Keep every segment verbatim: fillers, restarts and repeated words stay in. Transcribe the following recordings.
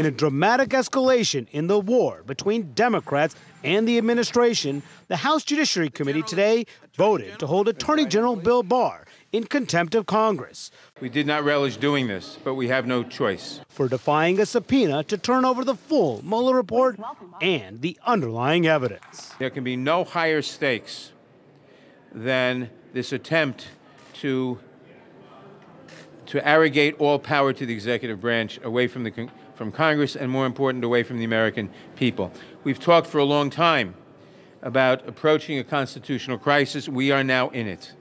in a dramatic escalation in the war between Democrats and the administration, the House Judiciary Committee today voted to hold Attorney General Bill Barr in contempt of Congress. We did not relish doing this, but we have no choice. For defying a subpoena to turn over the full Mueller report and the underlying evidence. There can be no higher stakes than this attempt to, to arrogate all power to the executive branch away from, the, from Congress and, more important, away from the American people. We've talked for a long time about approaching a constitutional crisis. We are now in it.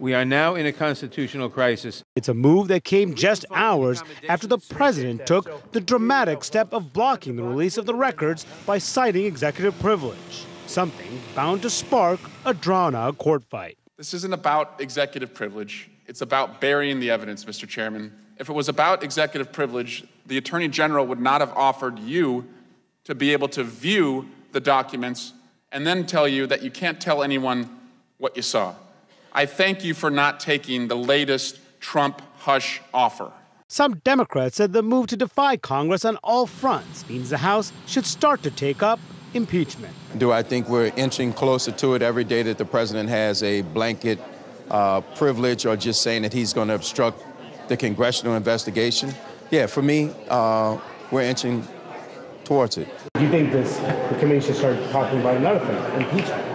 We are now in a constitutional crisis. It's a move that came just hours after the president took the dramatic step of blocking the release of the records by citing executive privilege, something bound to spark a drawn-out court fight. This isn't about executive privilege. It's about burying the evidence, Mister Chairman. If it was about executive privilege, the Attorney General would not have offered you to be able to view the documents and then tell you that you can't tell anyone what you saw. I thank you for not taking the latest Trump hush offer. Some Democrats said the move to defy Congress on all fronts means the House should start to take up impeachment. Do I think we're inching closer to it every day that the president has a blanket uh, privilege or just saying that he's going to obstruct the congressional investigation? Yeah, for me, uh, we're inching towards it. Do you think this, the committee should start talking about another thing, impeachment?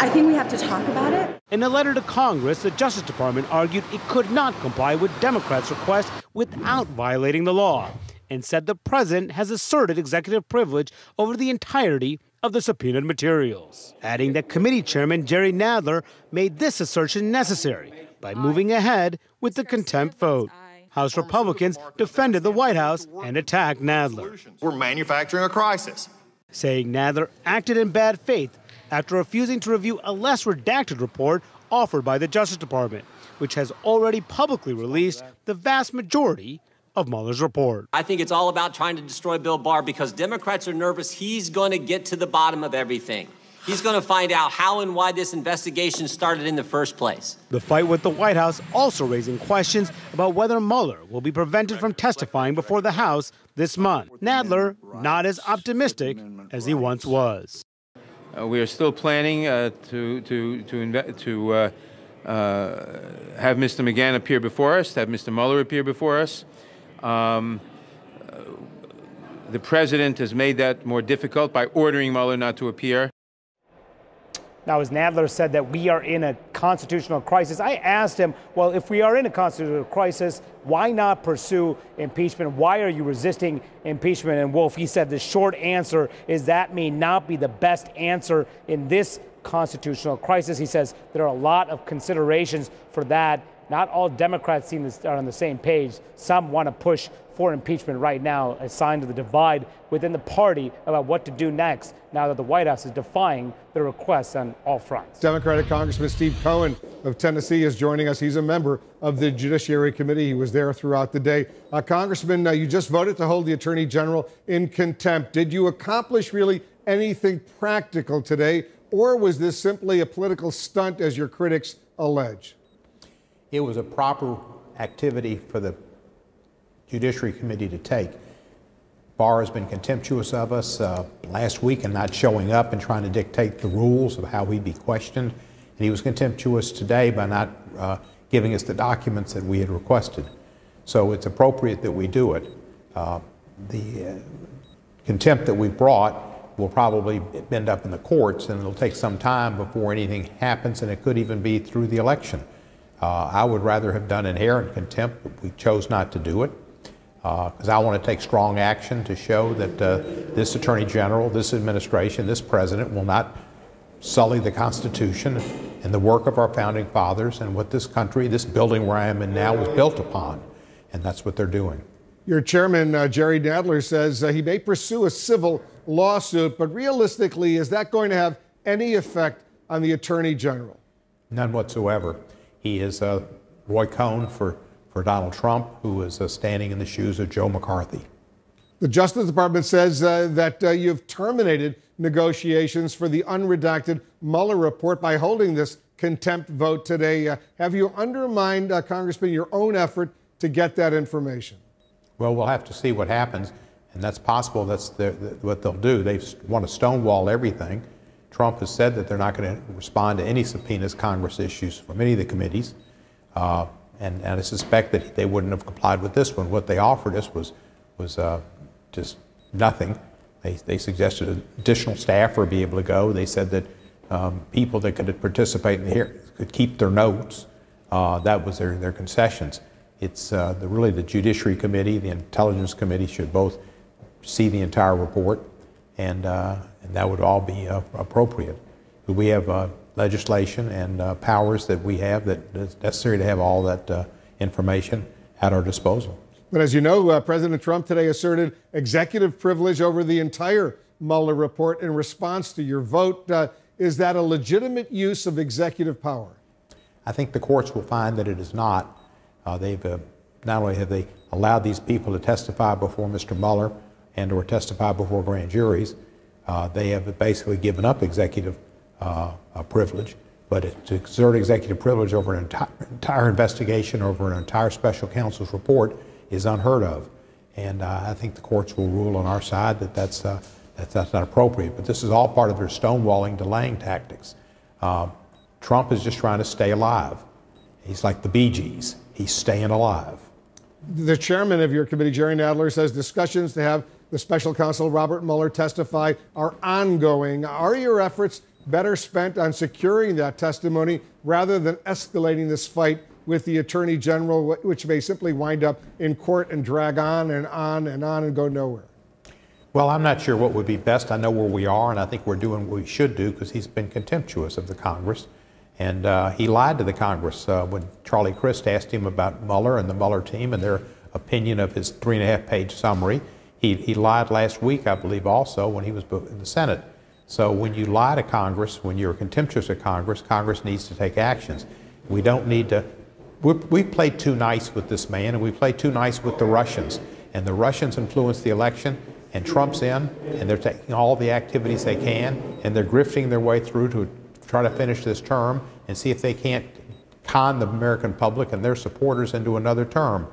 I think we have to talk about it. In a letter to Congress, the Justice Department argued it could not comply with Democrats' request without violating the law, and said the president has asserted executive privilege over the entirety of the subpoenaed materials, adding that committee chairman Jerry Nadler made this assertion necessary by moving ahead with the contempt vote. House Republicans defended the White House and attacked Nadler. We're manufacturing a crisis, saying Nadler acted in bad faith after refusing to review a less redacted report offered by the Justice Department, which has already publicly released the vast majority of Mueller's report. I think it's all about trying to destroy Bill Barr because Democrats are nervous he's going to get to the bottom of everything. He's going to find out how and why this investigation started in the first place. The fight with the White House also raising questions about whether Mueller will be prevented from testifying before the House this month. Nadler not as optimistic as he once was. Uh, we are still planning uh, to to to, inve- to uh, uh, have Mister McGahn appear before us, to have Mister Mueller appear before us. Um, uh, the president has made that more difficult by ordering Mueller not to appear. Now, as Nadler said, that we are in a constitutional crisis. I asked him, well, if we are in a constitutional crisis, why not pursue impeachment? Why are you resisting impeachment? And Wolf, he said the short answer is that may not be the best answer in this constitutional crisis. He says there are a lot of considerations for that. Not all Democrats seem to are on the same page. Some want to push for impeachment right now, a sign of the divide within the party about what to do next, now that the White House is defying the requests on all fronts. Democratic Congressman Steve Cohen of Tennessee is joining us. He's a member of the Judiciary Committee. He was there throughout the day. Uh, Congressman, uh, you just voted to hold the Attorney General in contempt. Did you accomplish really anything practical today, or was this simply a political stunt, as your critics allege? It was a proper activity for the Judiciary Committee to take. Barr has been contemptuous of us uh, last week in not showing up and trying to dictate the rules of how we'd be questioned. And he was contemptuous today by not uh, giving us the documents that we had requested. So it's appropriate that we do it. Uh, the uh, contempt that we brought will probably end up in the courts, and it'll take some time before anything happens, and it could even be through the election. Uh, I would rather have done inherent contempt, but we chose not to do it. Because uh, I want to take strong action to show that uh, this Attorney General, this administration, this President will not sully the Constitution and the work of our founding fathers and what this country, this building where I am in now, was built upon. And that's what they're doing. Your chairman, uh, Jerry Nadler, says uh, he may pursue a civil lawsuit, but realistically, is that going to have any effect on the Attorney General? None whatsoever. He is uh, Roy Cohn for for Donald Trump, who is uh, standing in the shoes of Joe McCarthy. The Justice Department says uh, that uh, you've terminated negotiations for the unredacted Mueller report by holding this contempt vote today. Uh, have you undermined, uh, Congressman, your own effort to get that information? Well, we'll have to see what happens, and that's possible. That's the, the, what they'll do. They want to stonewall everything. Trump has said that they're not going to respond to any subpoenas Congress issues from any of the committees, uh, and, and I suspect that they wouldn't have complied with this one. What they offered us was was uh, just nothing. They, they suggested additional staff would be able to go. They said that um, people that could participate in the hearings could keep their notes. Uh, that was their, their concessions. It's uh, the, really the Judiciary Committee, the Intelligence Committee should both see the entire report, and, uh, and that would all be uh, appropriate. We have uh, legislation and uh, powers that we have that is necessary to have all that uh, information at our disposal. But as you know, uh, President Trump today asserted executive privilege over the entire Mueller report in response to your vote. Uh, is that a legitimate use of executive power? I think the courts will find that it is not. Uh, they've uh, not only have they allowed these people to testify before Mister Mueller and or testify before grand juries, uh, they have basically given up executive uh, uh, privilege. But it, to exert executive privilege over an entire, entire investigation, over an entire special counsel's report, is unheard of. And uh, I think the courts will rule on our side that that's, uh, that that's not appropriate. But this is all part of their stonewalling, delaying tactics. Uh, Trump is just trying to stay alive. He's like the Bee Gees. He's staying alive. The chairman of your committee, Jerry Nadler, says discussions to have the special counsel Robert Mueller testify are ongoing. Are your efforts better spent on securing that testimony rather than escalating this fight with the attorney general, which may simply wind up in court and drag on and on and on and go nowhere? Well, I'm not sure what would be best. I know where we are, and I think we're doing what we should do because he's been contemptuous of the Congress. And uh, he lied to the Congress uh, when Charlie Crist asked him about Mueller and the Mueller team and their opinion of his three and a half page summary. He, he lied last week, I believe, also when he was in the Senate. So when you lie to Congress, when you're contemptuous of Congress, Congress needs to take actions. We don't need to, we, we played too nice with this man, and we played too nice with the Russians. And the Russians influenced the election, and Trump's in, and they're taking all the activities they can, and they're grifting their way through to try to finish this term and see if they can't con the American public and their supporters into another term.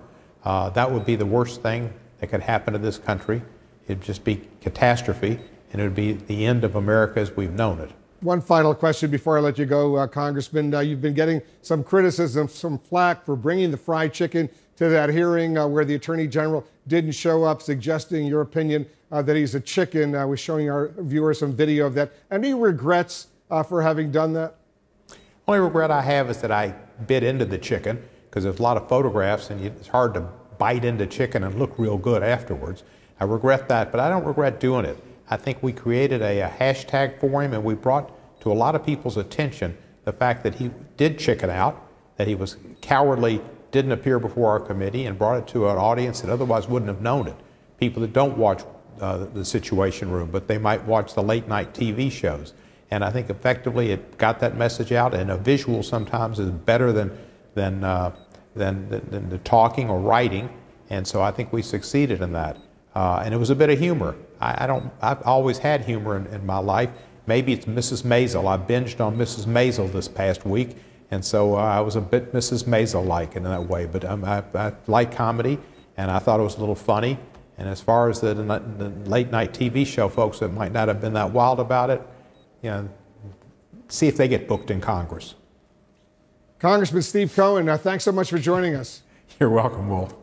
Uh, that would be the worst thing that could happen to this country. It'd just be catastrophe, and it would be the end of America as we've known it. One final question before I let you go, uh, Congressman. Uh, you've been getting some criticism, some flack for bringing the fried chicken to that hearing uh, where the Attorney General didn't show up, suggesting your opinion uh, that he's a chicken. I uh, was showing our viewers some video of that. Any regrets Uh, for having done that? Only regret I have is that I bit into the chicken, because there's a lot of photographs and it's hard to bite into chicken and look real good afterwards. I regret that, but I don't regret doing it. I think we created a, a hashtag for him, and we brought to a lot of people's attention the fact that he did chicken out, that he was cowardly, didn't appear before our committee, and brought it to an audience that otherwise wouldn't have known it. People that don't watch uh, the Situation Room, but they might watch the late night T V shows. And I think effectively it got that message out, and a visual sometimes is better than, than, uh, than, than the talking or writing, and so I think we succeeded in that. Uh, and it was a bit of humor. I, I don't, I've always had humor in, in my life. Maybe it's Missus Maisel. I binged on Missus Maisel this past week, and so uh, I was a bit Missus Maisel-like in that way. But um, I, I like comedy, and I thought it was a little funny. And as far as the, the late-night T V show folks that might not have been that wild about it, you know, see if they get booked in Congress. Congressman Steve Cohen, uh, thanks so much for joining us. You're welcome, Wolf.